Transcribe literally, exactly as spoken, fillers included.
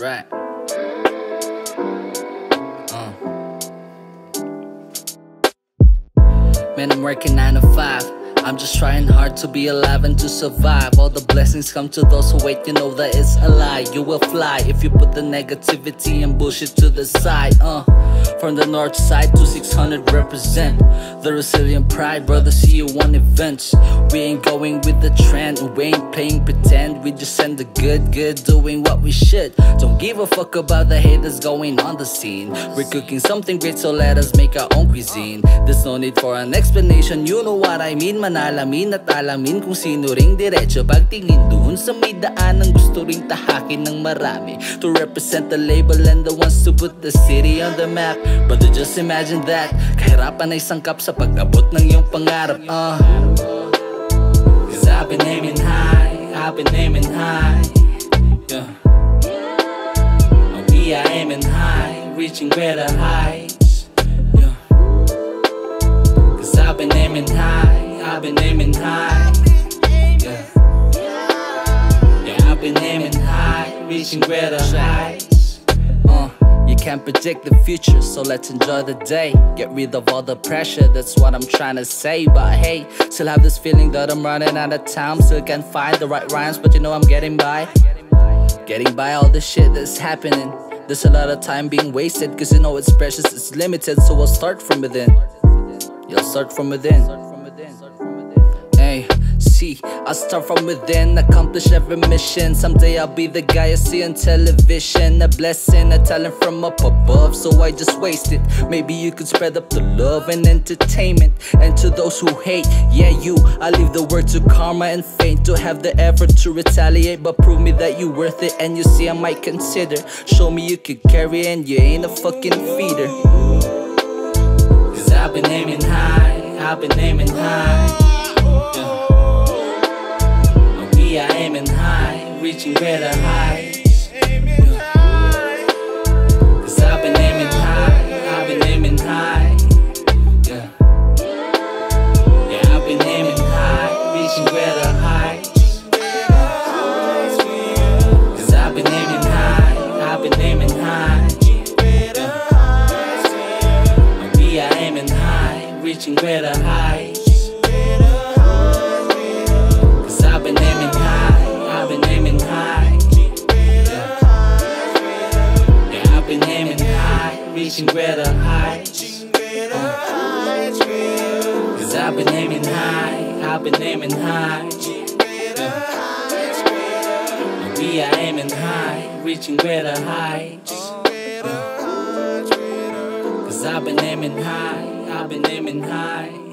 Right. Uh. Man, I'm working nine to five. I'm just trying hard to be alive and to survive. All the blessings come to those who wait. You know that it's a lie. You will fly if you put the negativity and bullshit to the side. Uh. From the north side to six hundred represent the resilient pride, brother, see you on events. We ain't going with the trend, we ain't playing pretend. We just send the good, good, doing what we should. Don't give a fuck about the haters going on the scene. We're cooking something great, so let us make our own cuisine. There's no need for an explanation, you know what I mean. Manalamin at alamin kung sino ring diretso pagtingin doon sa may daan ang gusto ring tahakin ng marami. To represent the label and the ones to put the city on the map. Brother, just imagine that. Kahirapan ay sangkap sa pag-abot ng iyong pangarap. uh. Cause I've been aiming high, I've been aiming high, yeah. And we are aiming high, reaching greater heights, yeah. Cause I've been aiming high, I've been aiming high, yeah. Yeah, I've been aiming high, reaching greater heights. Can't predict the future, so let's enjoy the day. Get rid of all the pressure, that's what I'm trying to say. But hey, still have this feeling that I'm running out of time. Still can't find the right rhymes, but you know I'm getting by. Getting by all the shit that's happening. There's a lot of time being wasted, cause you know it's precious, it's limited. So we'll start from within. You'll start from within. Hey, see, I start from within, accomplish every mission. Someday I'll be the guy I see on television. A blessing, a talent from up above, so I just waste it. Maybe you could spread up the love and entertainment. And to those who hate, yeah you, I leave the word to karma and fate. Don't have the effort to retaliate, but prove me that you're worth it. And you see I might consider, show me you could carry it and you ain't a fucking feeder. Cause I've been aiming high, I've been aiming high. Reaching better heights, yeah. Cause I've been aiming high, I've been aiming high, yeah. Yeah, I've been aiming high, reaching better heights, yeah. Cause I've been aiming high, I've been aiming high, yeah. And we are aiming high, reaching better heights. Cause I've been aiming high, I've been aiming high, yeah. Yeah, I've been aiming high, reaching greater heights, uh. Cause I've been aiming high, I've been aiming high, yeah. And we are aiming high, reaching greater heights, yeah. Cause I've been aiming high, I've been aiming high.